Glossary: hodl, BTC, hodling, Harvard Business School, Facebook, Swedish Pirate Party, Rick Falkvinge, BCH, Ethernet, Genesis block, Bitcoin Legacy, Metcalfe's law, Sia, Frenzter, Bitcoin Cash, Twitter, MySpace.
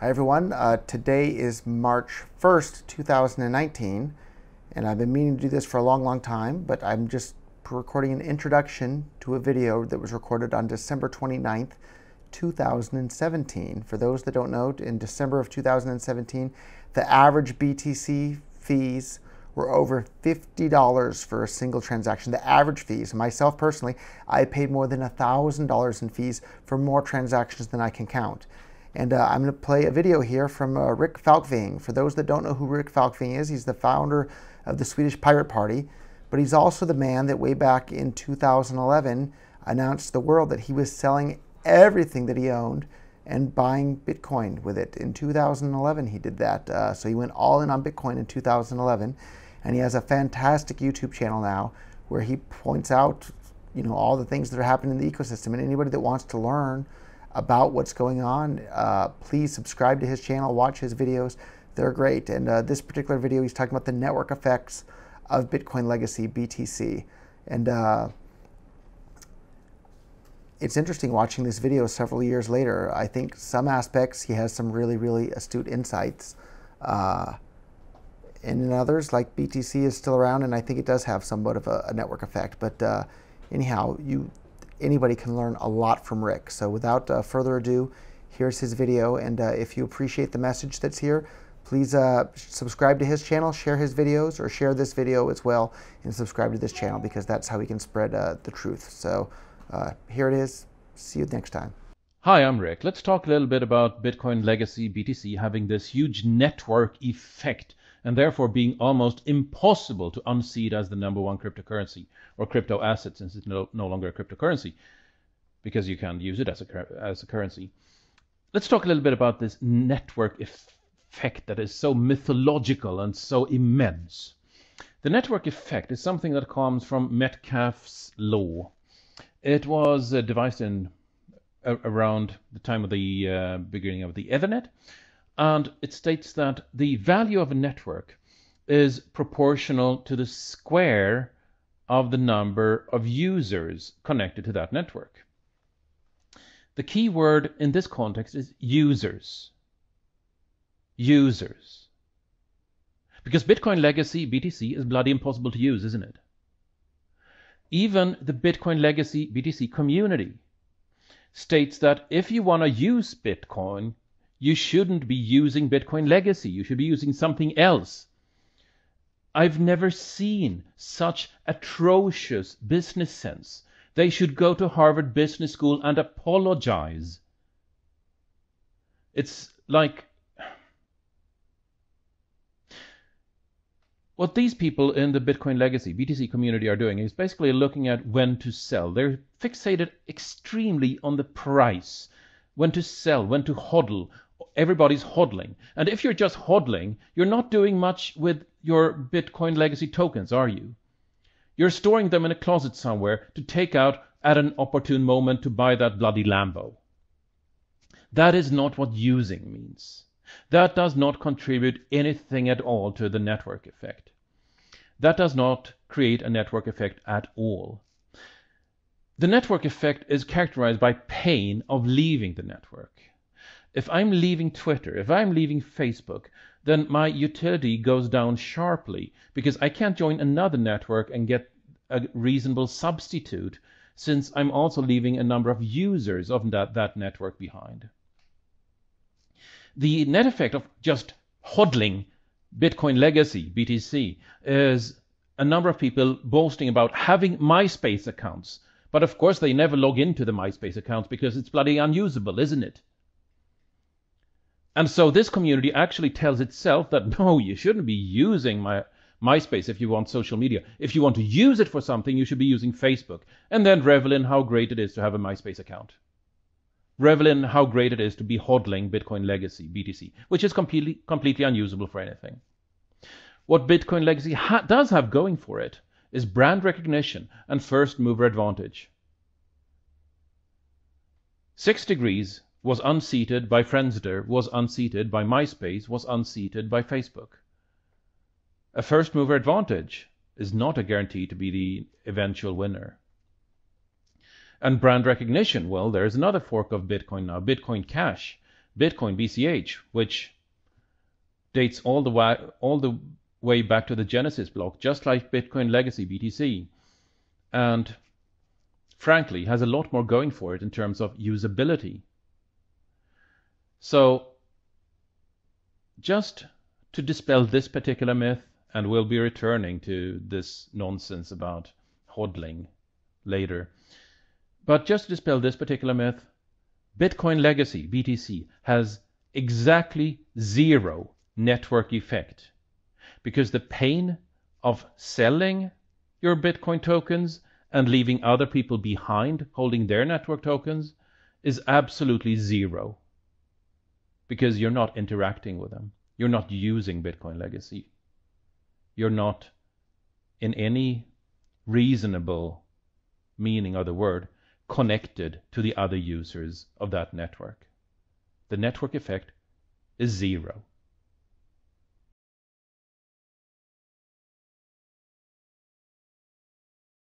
Hi everyone, today is March 1st, 2019, and I've been meaning to do this for a long time, but I'm just recording an introduction to a video that was recorded on December 29th, 2017. For those that don't know, in December of 2017, the average BTC fees were over $50 for a single transaction. The average fees, myself personally, I paid more than $1,000 in fees for more transactions than I can count. And I'm going to play a video here from Rick Falkvinge. For those that don't know who Rick Falkvinge is, he's the founder of the Swedish Pirate Party, but he's also the man that way back in 2011 announced to the world that he was selling everything that he owned and buying Bitcoin with it. In 2011 he did that, so he went all in on Bitcoin in 2011, and he has a fantastic YouTube channel now where he points out, you know, all the things that are happening in the ecosystem, and anybody that wants to learn about what's going on, please subscribe to his channel, watch his videos. They're great. And this particular video, he's talking about the network effects of Bitcoin Legacy, BTC. And it's interesting watching this video several years later. I think some aspects, he has some really, really astute insights. And in others, like BTC is still around, and I think it does have somewhat of a network effect. But anyhow, anybody can learn a lot from Rick. So without further ado, here's his video. And if you appreciate the message that's here, please subscribe to his channel, share his videos, or share this video as well, and subscribe to this channel, because that's how we can spread the truth. So here it is. See you next time. Hi, I'm Rick. Let's talk a little bit about Bitcoin Legacy, BTC, having this huge network effect, and therefore being almost impossible to unseat as the #1 cryptocurrency or crypto asset, since it's no longer a cryptocurrency, because you can't use it as a currency. Let's talk a little bit about this network effect that is so mythological and so immense. The network effect is something that comes from Metcalfe's law. It was devised in around the time of the beginning of the Ethernet. And it states that the value of a network is proportional to the square of the number of users connected to that network. The key word in this context is users. Users. Because Bitcoin Legacy, BTC, is bloody impossible to use, isn't it? Even the Bitcoin Legacy, BTC community states that if you want to use Bitcoin, you shouldn't be using Bitcoin Legacy. You should be using something else. I've never seen such atrocious business sense. They should go to Harvard Business School and apologize. It's like what these people in the Bitcoin Legacy, BTC community are doing is basically looking at when to sell. They're fixated extremely on the price, when to sell, when to hodl. Everybody's hodling. And if you're just hodling, you're not doing much with your Bitcoin Legacy tokens, are you? You're storing them in a closet somewhere to take out at an opportune moment to buy that bloody Lambo. That is not what using means. That does not contribute anything at all to the network effect. That does not create a network effect at all. The network effect is characterized by pain of leaving the network. If I'm leaving Twitter, if I'm leaving Facebook, then my utility goes down sharply, because I can't join another network and get a reasonable substitute, since I'm also leaving a number of users of that network behind. The net effect of just hodling Bitcoin Legacy, BTC, is a number of people boasting about having MySpace accounts. But of course they never log into the MySpace accounts, because it's bloody unusable, isn't it? And so this community actually tells itself that, no, you shouldn't be using MySpace if you want social media. If you want to use it for something, you should be using Facebook. And then revel in how great it is to have a MySpace account. Revel in how great it is to be hodling Bitcoin Legacy, BTC, which is completely unusable for anything. What Bitcoin Legacy does have going for it is brand recognition and first mover advantage. 6 Degrees was unseated by Frenzter, was unseated by MySpace, was unseated by Facebook. A first mover advantage is not a guarantee to be the eventual winner. And brand recognition, well, there's another fork of Bitcoin now, Bitcoin Cash. Bitcoin, BCH, which dates all the way back to the Genesis block, just like Bitcoin Legacy, BTC, and frankly has a lot more going for it in terms of usability. So just to dispel this particular myth, and we'll be returning to this nonsense about hodling later, but just to dispel this particular myth, Bitcoin Legacy, BTC, has exactly zero network effect, because the pain of selling your Bitcoin tokens and leaving other people behind holding their network tokens is absolutely zero, because you're not interacting with them. You're not using Bitcoin Legacy. You're not, in any reasonable meaning of the word, connected to the other users of that network. The network effect is zero.